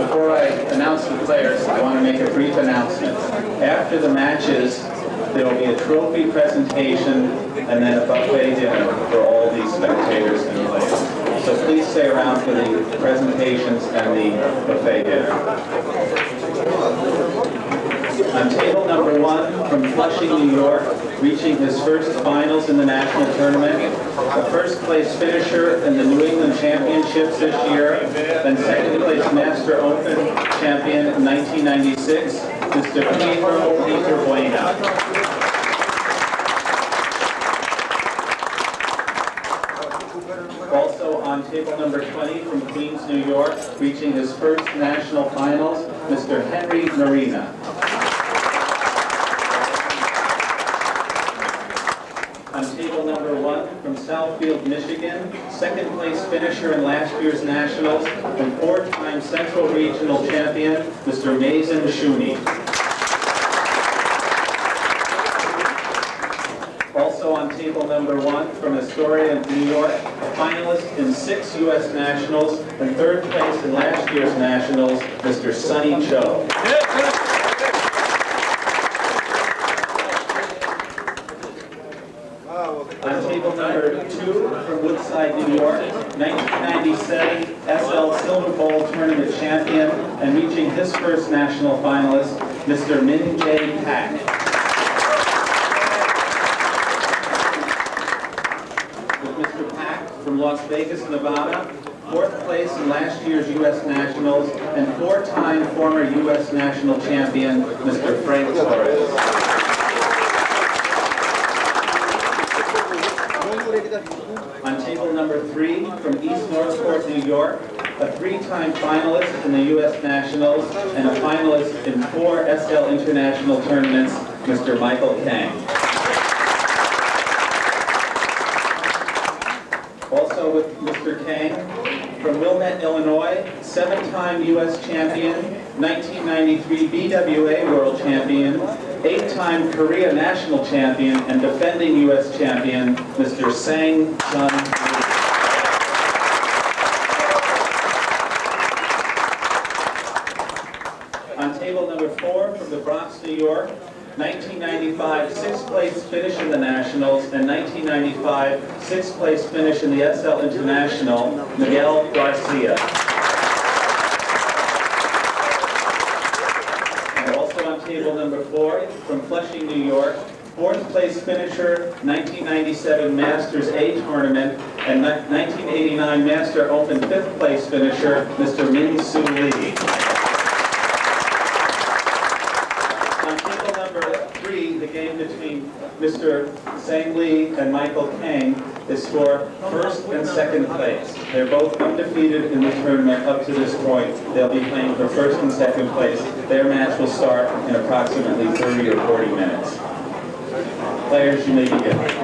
Before I announce the players, I want to make a brief announcement. After the matches, there will be a trophy presentation and then a buffet dinner for all these spectators and players. So please stay around for the presentations and the buffet dinner. On table number one, from Flushing, New York, reaching his first finals in the national tournament, a first-place finisher in the New England Championships this year, then second-place Master Open champion in 1996, Mr. Pedro Piedrabuena. Also on table number 20 from Queens, New York, reaching his first national finals, Mr. Henry Marina. On table number one, from Southfield, Michigan, second place finisher in last year's Nationals, and four-time Central Regional Champion, Mr. Mason Shuni. Also on table number one, from Astoria, New York, a finalist in 6 U.S. Nationals, and third place in last year's Nationals, Mr. Sonny Cho. On table number two, from Woodside, New York, 1997 SL Silver Bowl Tournament champion and reaching his first national finalist, Mr. Min-Jae Park. With Mr. Park from Las Vegas, Nevada, fourth place in last year's U.S. Nationals and four-time former U.S. National champion, Mr. Frank Torres. On table number three, from East Northport, New York, a three-time finalist in the U.S. Nationals and a finalist in 4 SL International tournaments, Mr. Michael Kang. Also with Mr. Kang, from Wilmette, Illinois, 7-time U.S. champion, 1993 BWA World Champion, 8-time Korea National Champion and defending U.S. Champion, Mr. Sang Lee. On table number four, from the Bronx, New York, 1995 6th-place finish in the Nationals and 1995 6th-place finish in the SL International, Miguel Garcia. Table number four, from Flushing, New York, fourth place finisher, 1997 Masters A Tournament, and 1989 Master Open fifth place finisher, Mr. Min Soo Lee. On table number three, the game between Mr. Sang Lee and Michael Kang is for first and second place. They're both undefeated in the tournament up to this point. They'll be playing for first and second place. Their match will start in approximately 30 or 40 minutes. Players, you may begin.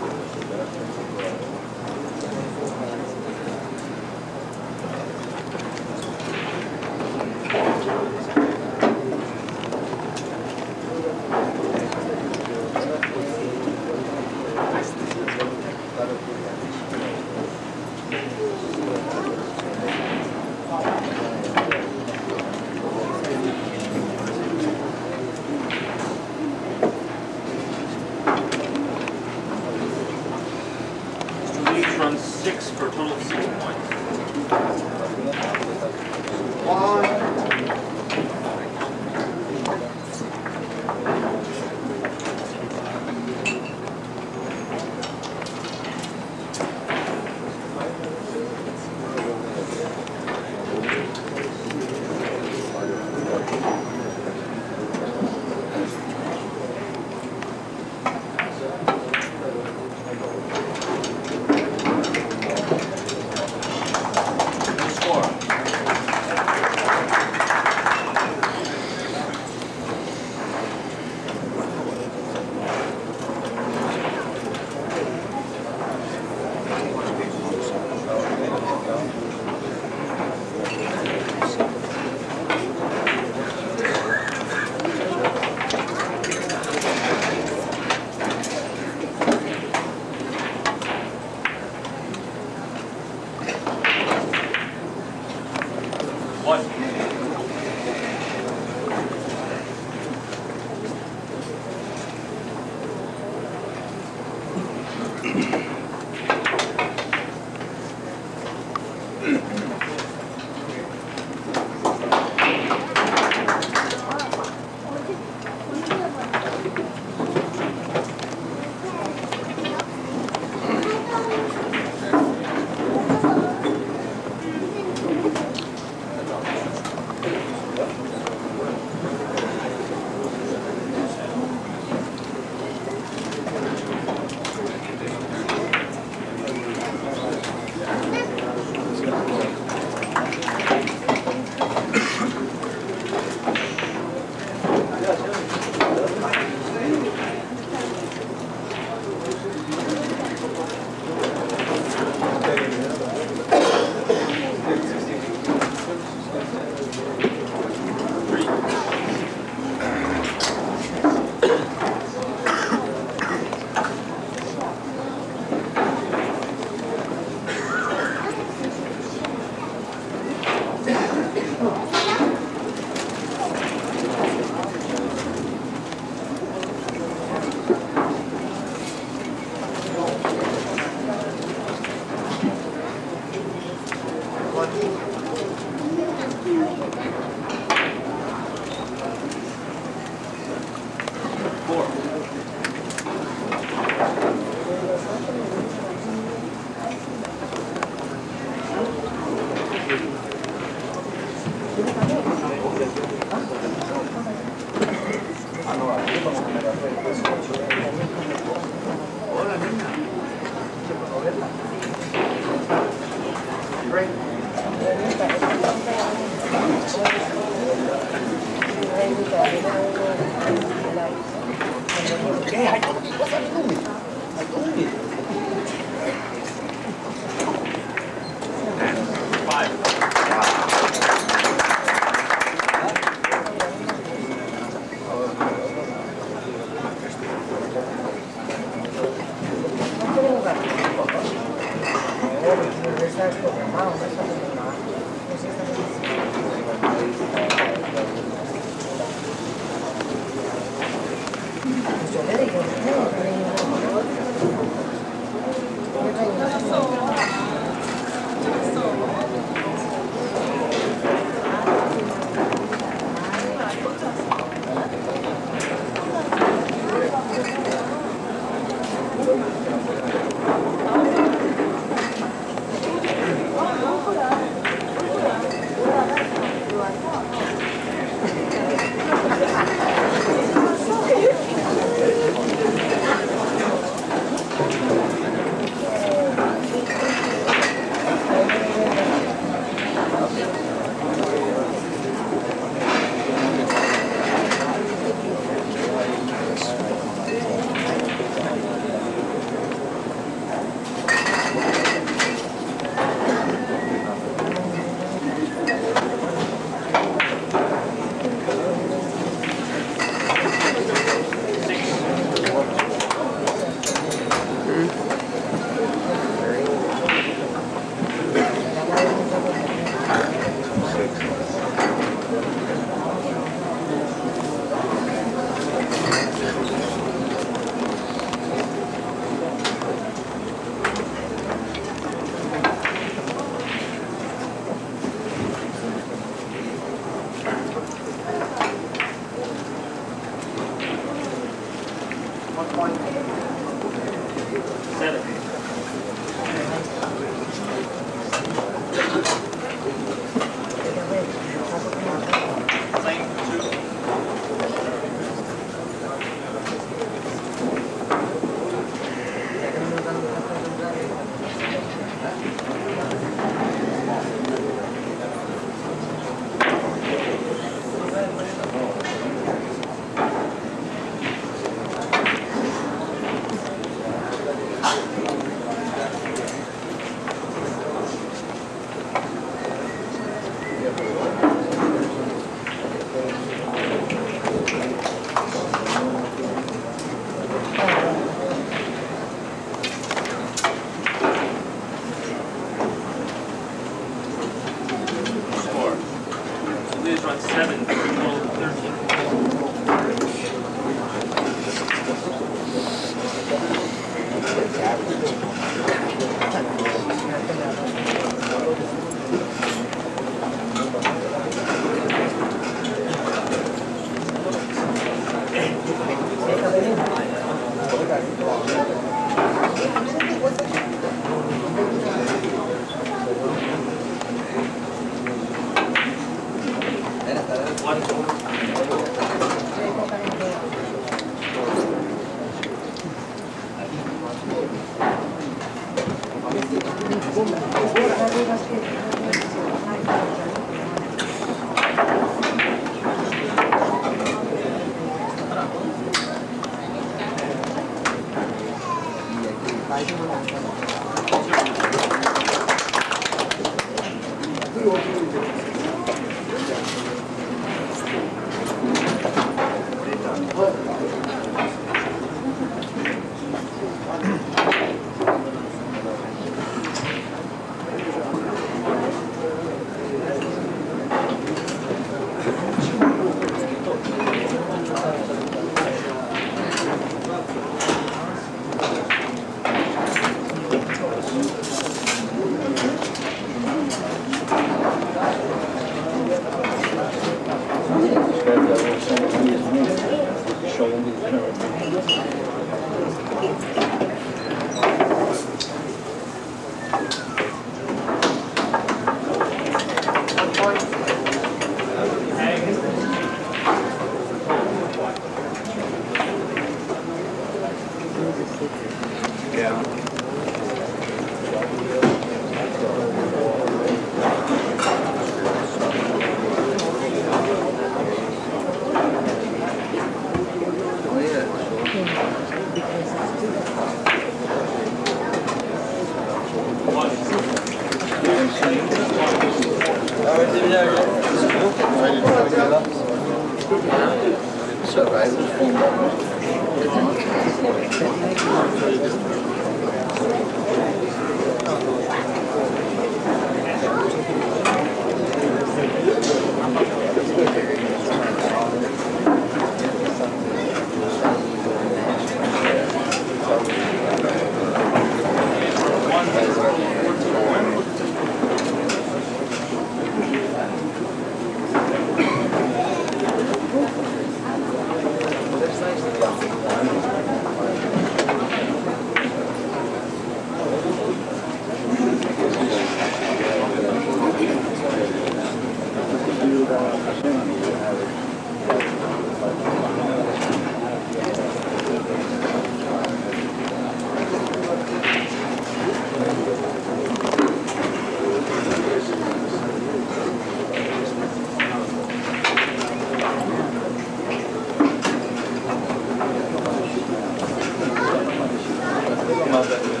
love that.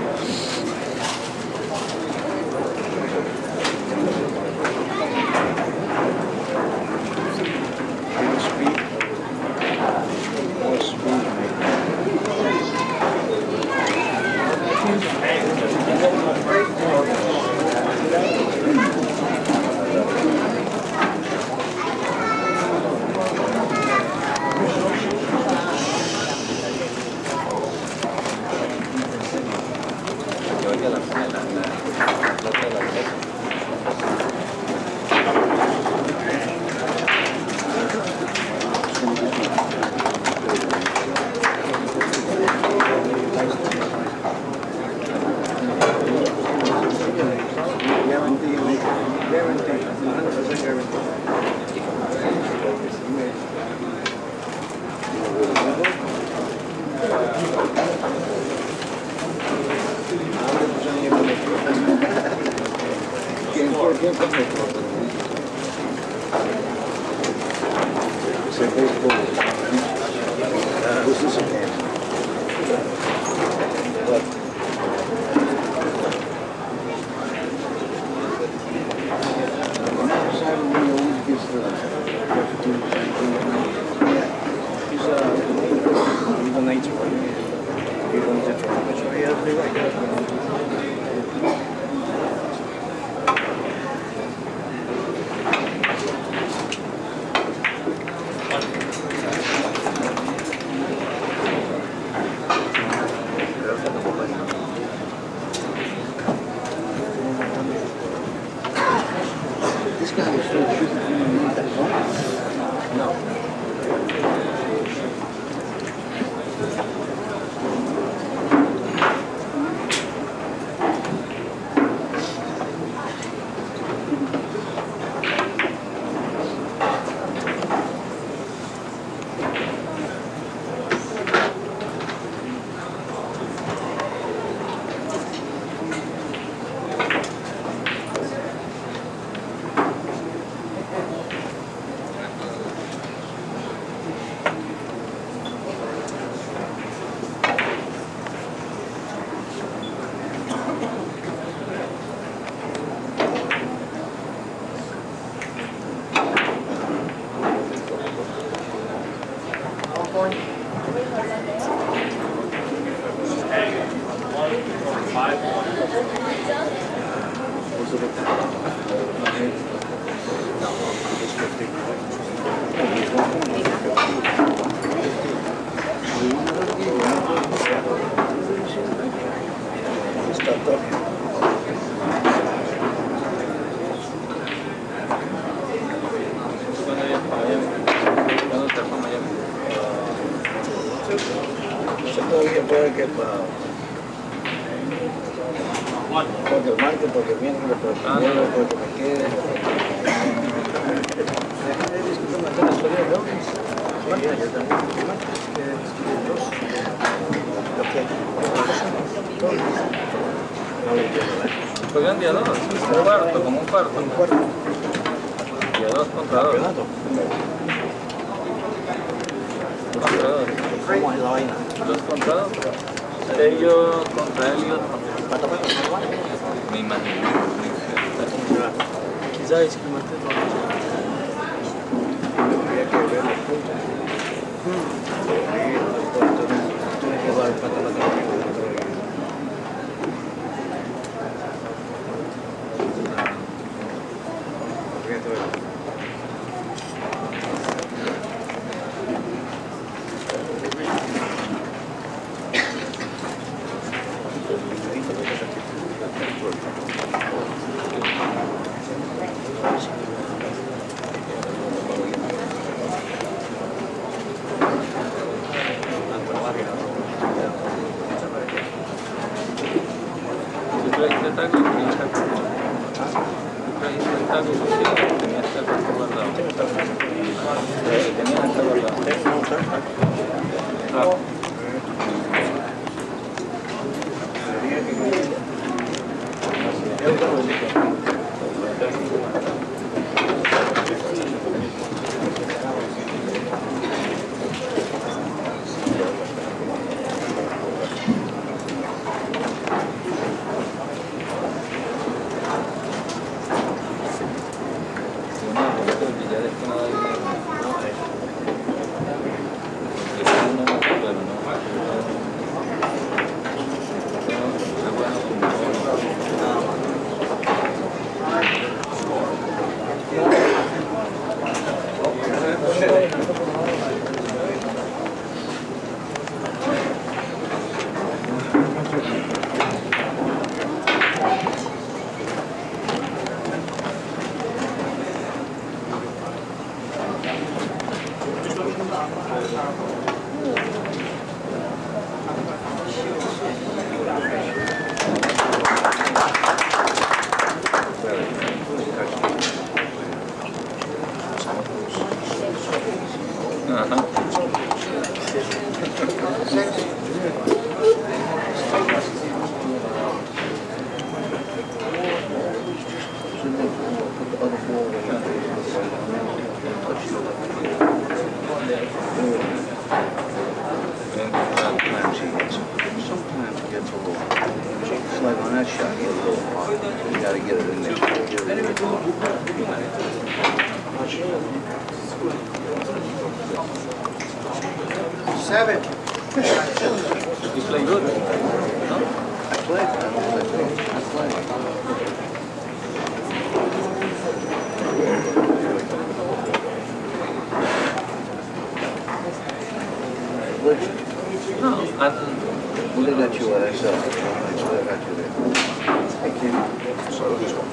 got to get it in there. Seven. You play good? I played. I did that you when I saw it. I swear I got you there. Thank you. So this one.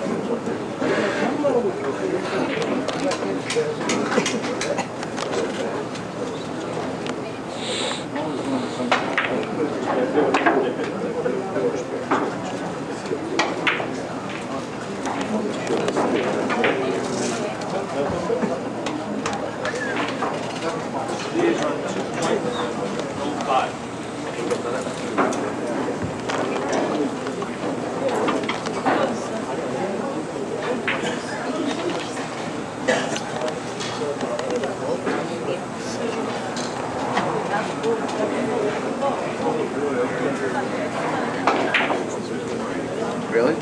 Really?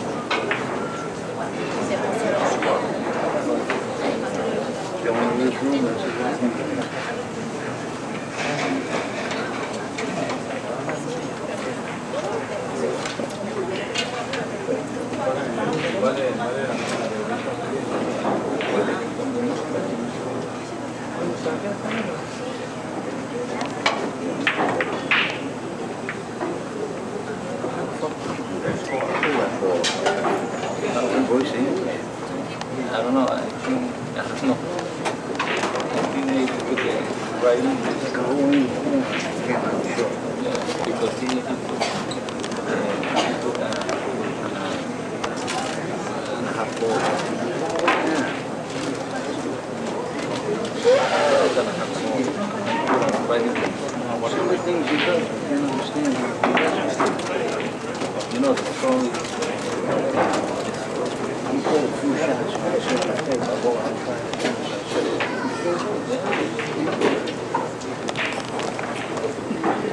Going in this room,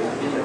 that's it.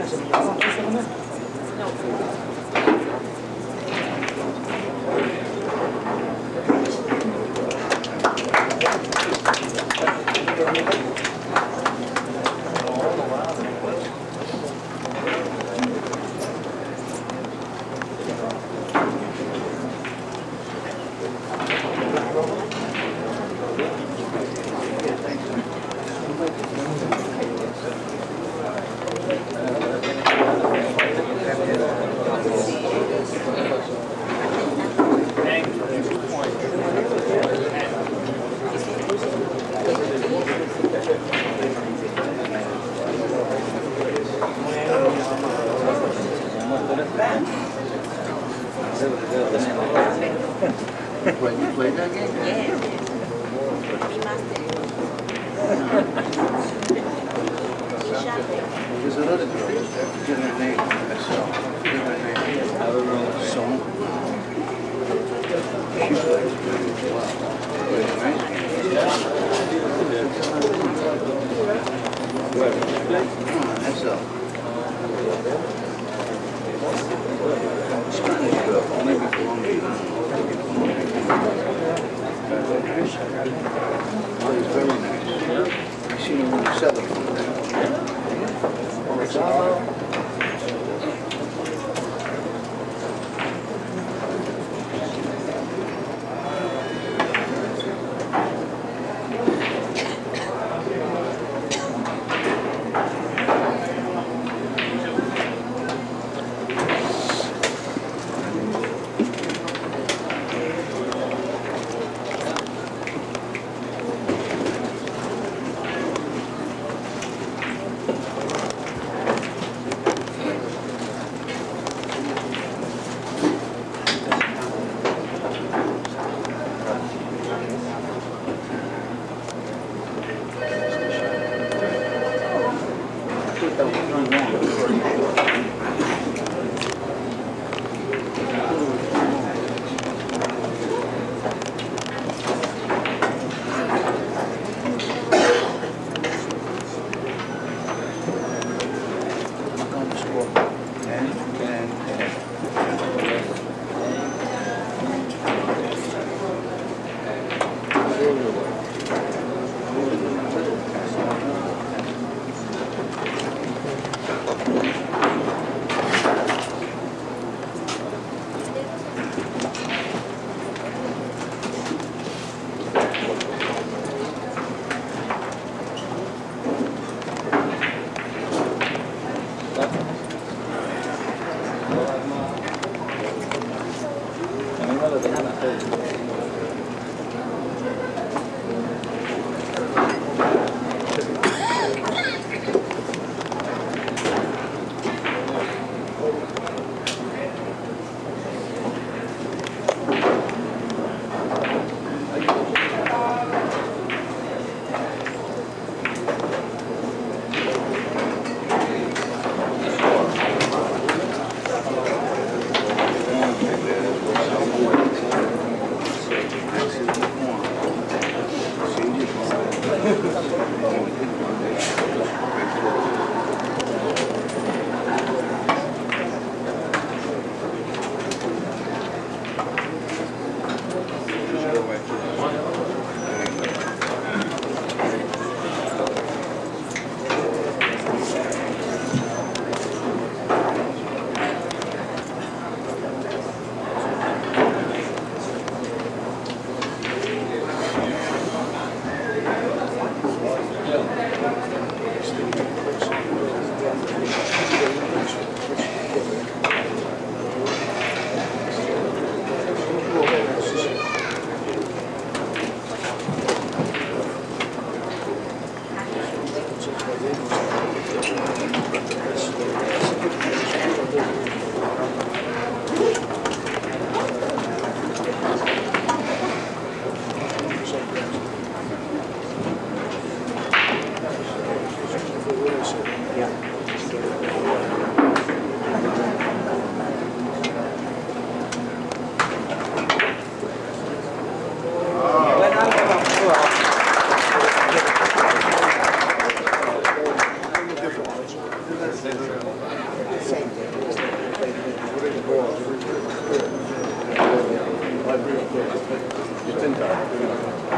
Marina se me llevaba antes de comer.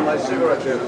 My cigarette is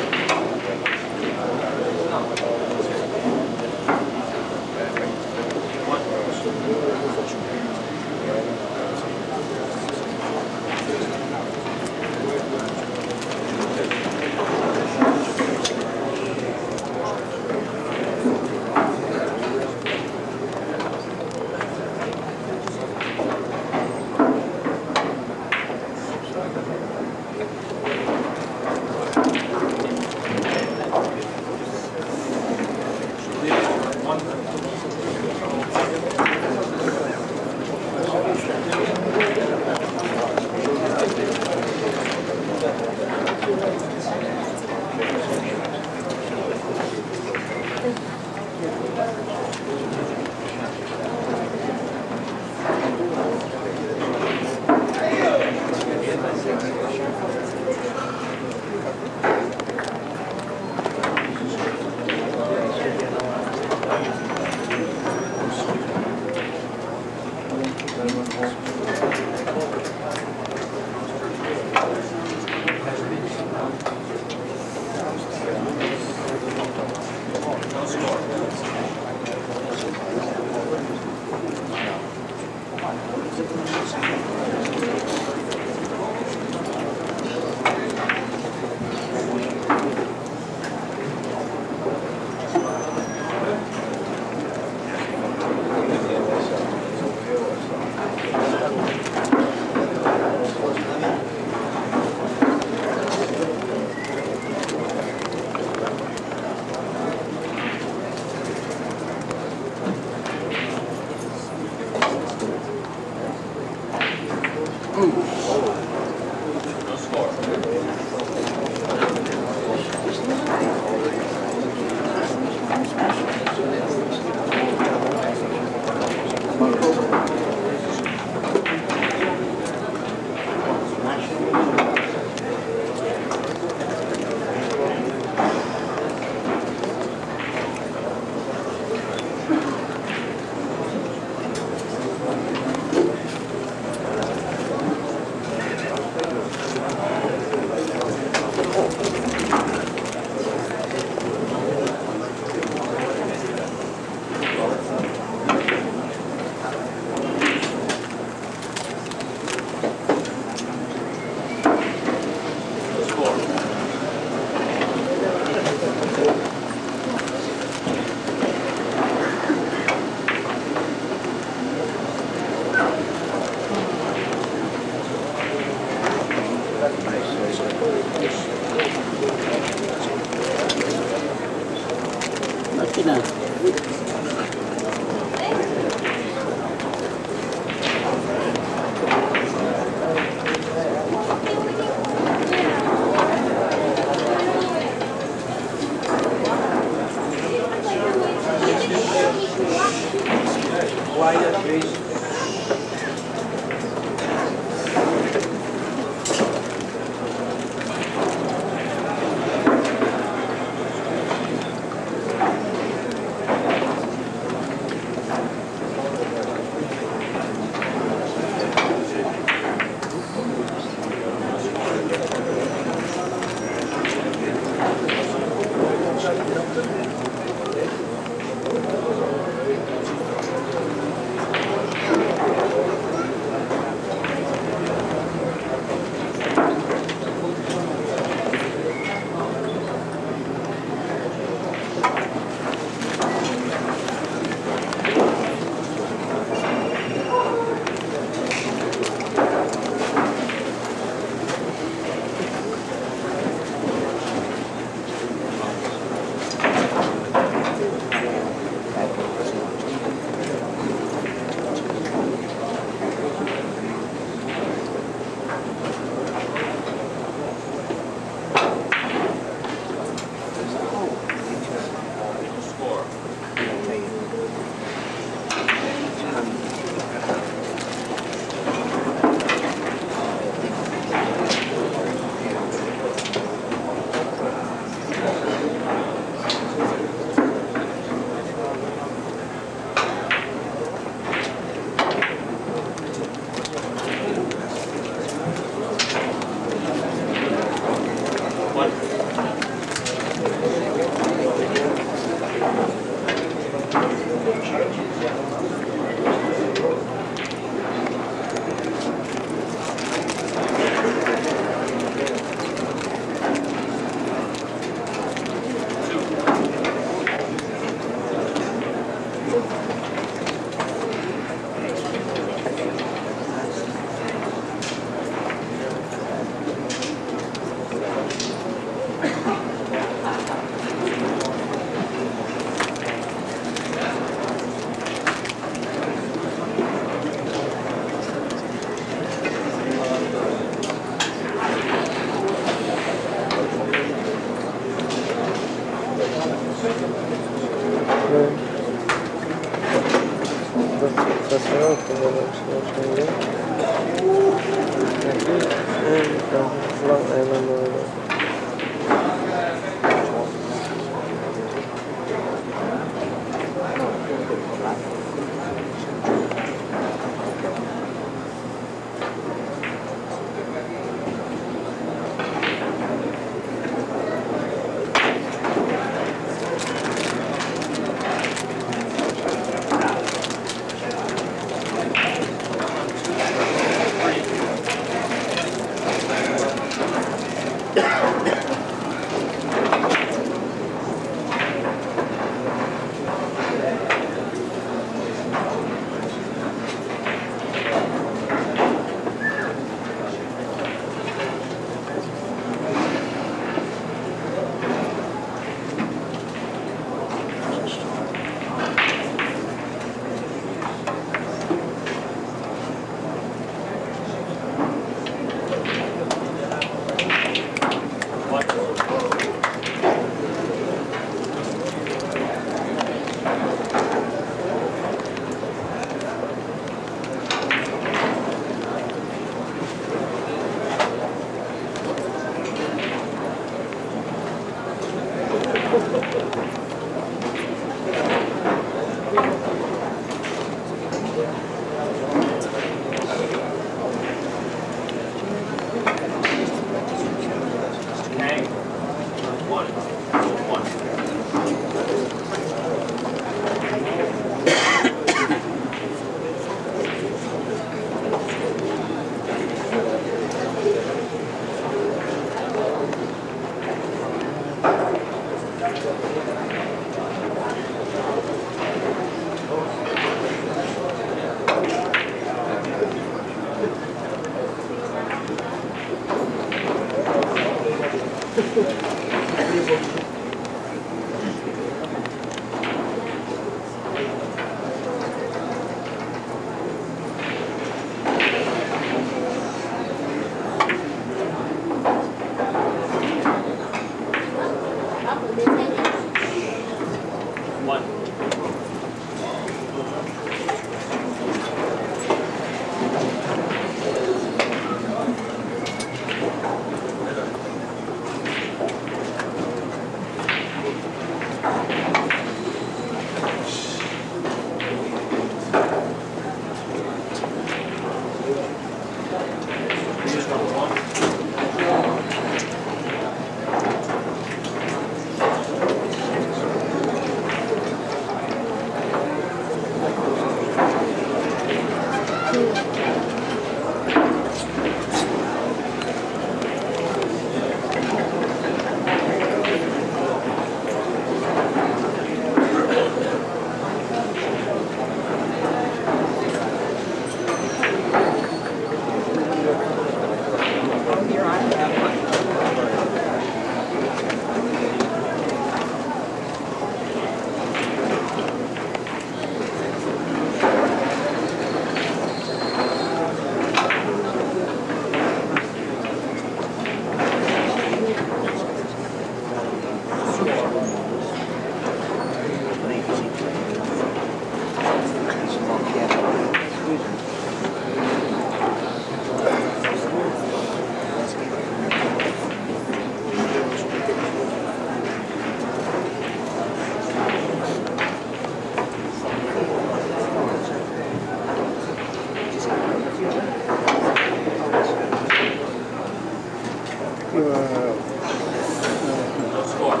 Score.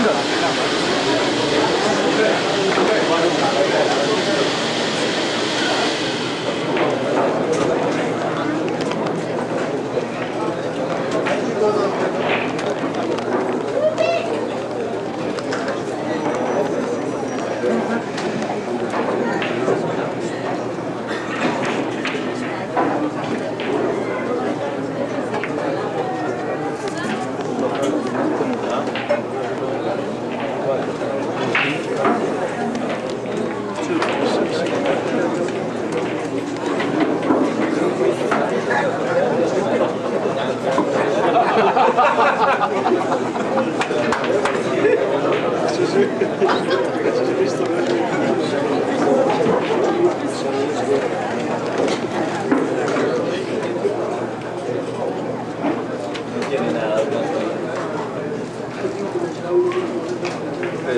finger.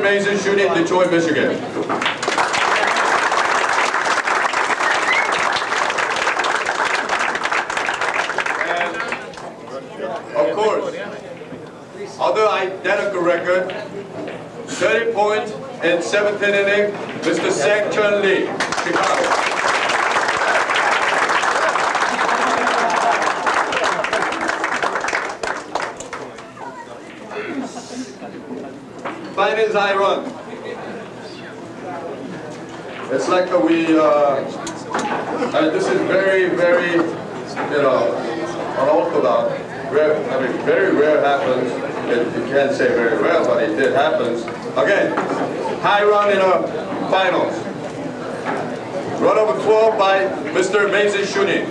Mason Shuni in Detroit, Michigan. And of course, other identical record, 30 points in 7th inning, Mr. Sang Lee, Chicago. Mine is I run. It's like this is very, you know, unorthodox. I mean, very rare happens. You can't say very rare, but it did happen. Again, high run in the finals. Run over 12 by Mr. Mason Shuni.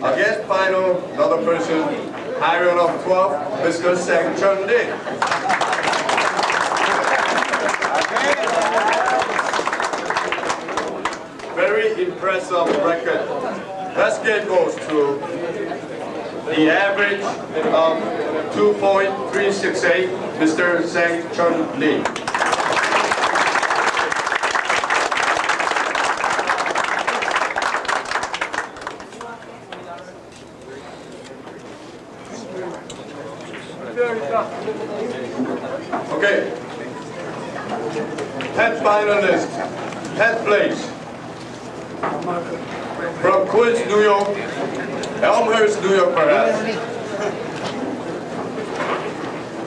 Against final, another person, high run of 12, Mr. Sang Lee. Very impressive record. That game goes to the average of 2.368, Mr. Sang Lee. Okay, 10th finalist, 10th place, from Queens, New York, Elmhurst, New York perhaps.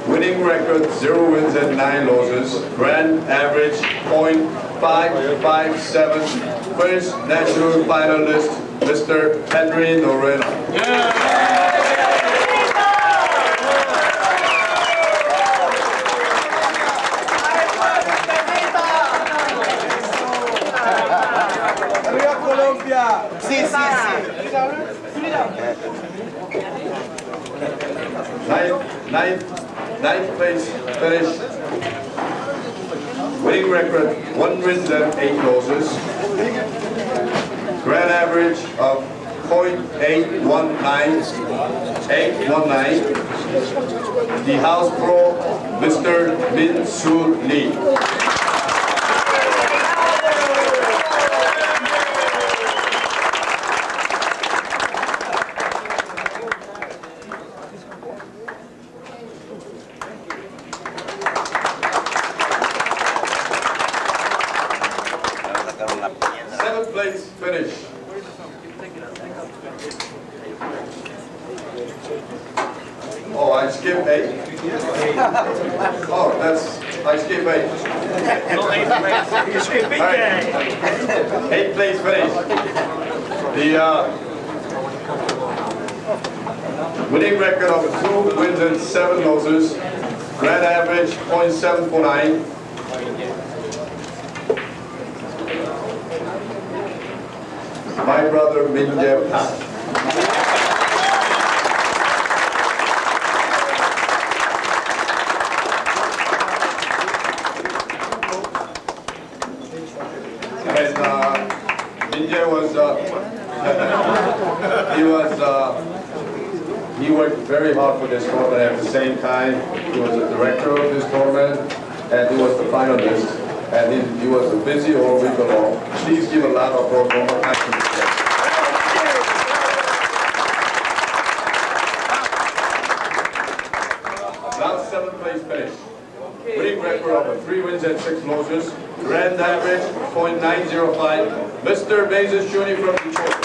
Winning record, 0 wins and 9 losses, grand average, 0.557, first national finalist, Mr. Henry Norrell. Yeah. Ninth place finish. Winning record, 1 win and 8 losses. Grand average of 0.819. The house pro, Mr. Min Soo Lee. Winning record of 2 wins and 7 losses, grand average 0.749. My brother Min-Jae Park. And Min-Jae was he worked very hard for this tournament. At the same time, he was the director of this tournament, and he was the finalist. And he was busy all week long. Please give a lot of applause for him. Now 7th place finish. Winning record of 3 wins and 6 losses. Grand average 0.905. Mr. Mason Shuni from Detroit.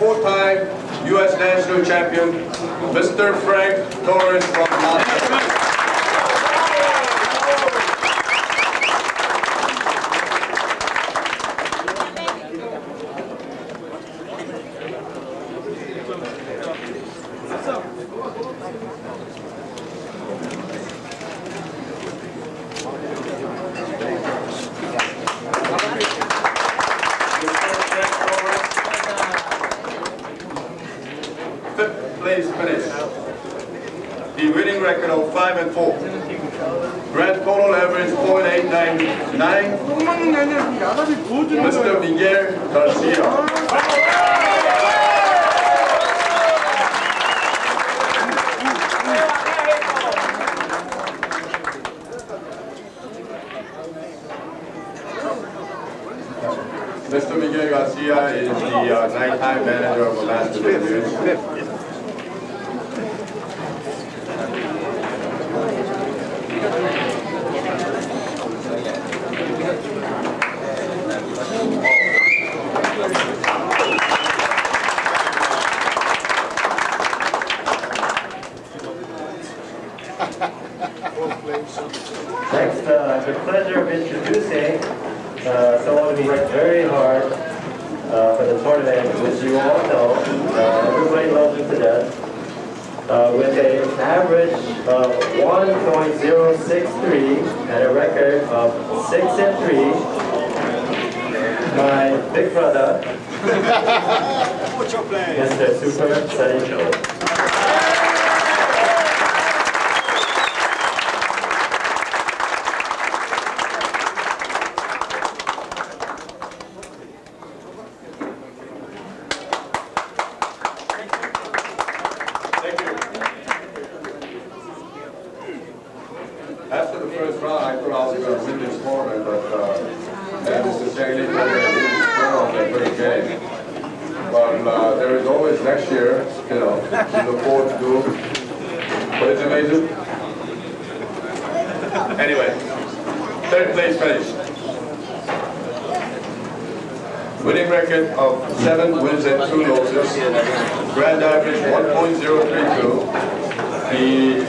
Four-time U.S. national champion, Mr. Frank Torres from Los fifth place finish. The winning record of 5-4. Grand total average 0.899. Mr. Miguel Garcia. Mr. Miguel Garcia is the nighttime manager of the last division. Next, the pleasure of introducing someone who worked very hard for the tournament, which you all know, everybody loves him to death, with an average of 1.063 and a record of 6-3, my big brother, Mr. Super Sonny Cho. Grand average 1.032, the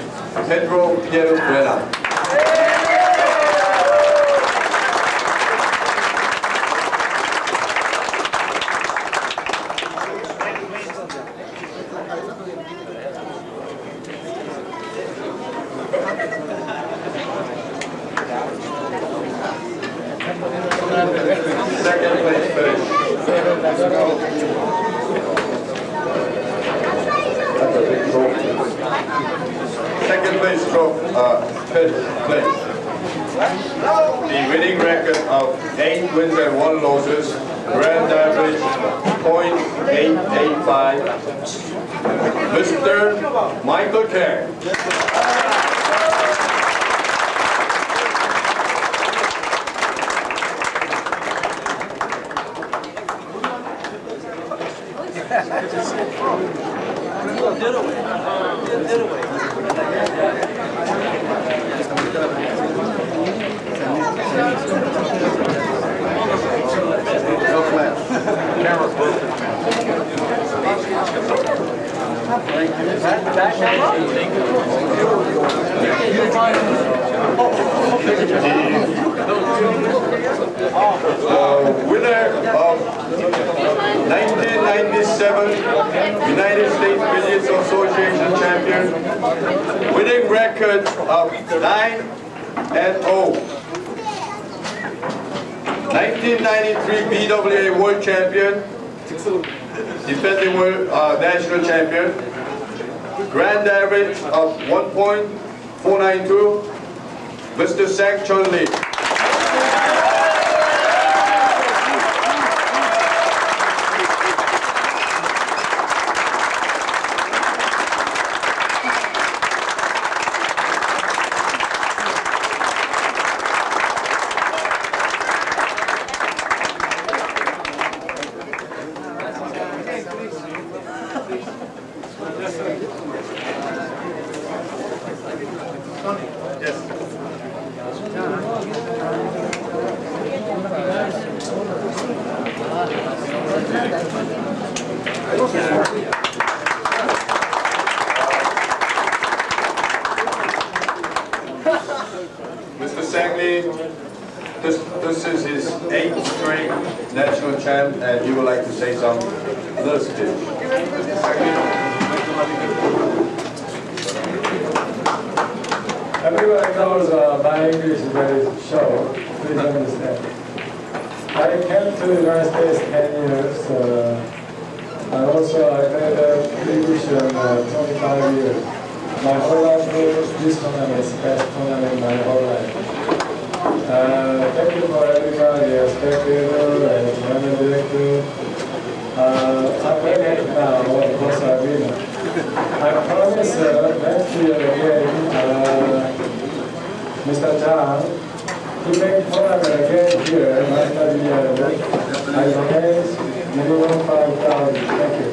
Pedro Piedrabuena. Mr. Michael Kang. Mr. Sang Lee. Mr. Sang Lee, this is his 8th straight national champ, and you would like to say something. Let's do it. Mr. Sang Lee. Everybody knows my English is very short. Please understand. I came to the United States 10 years And also, I made a television 25 years. My whole life was this tournament, best tournament my whole life. Thank you for everybody, spectator and tournament director. I'm very happy now because I win. I promise next year again, Mr. Zhang, to make tournament again here, last year, I promise minimum 5,000. Thank you.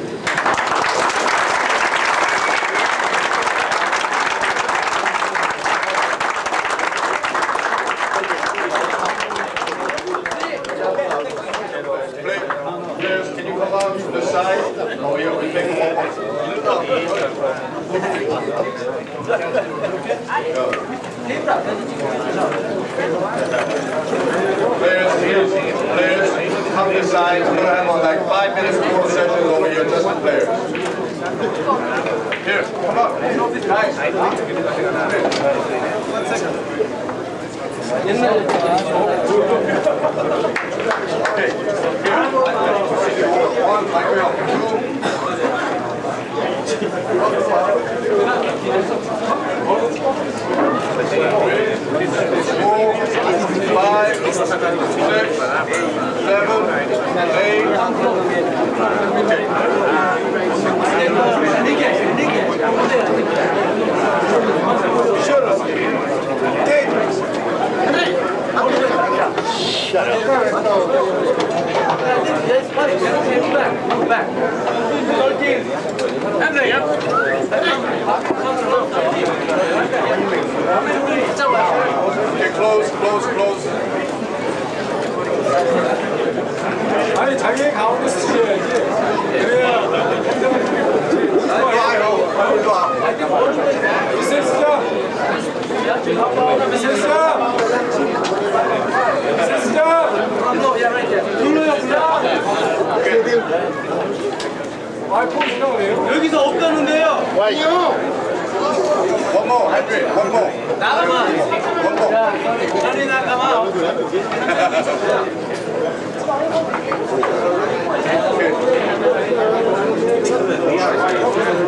Okay.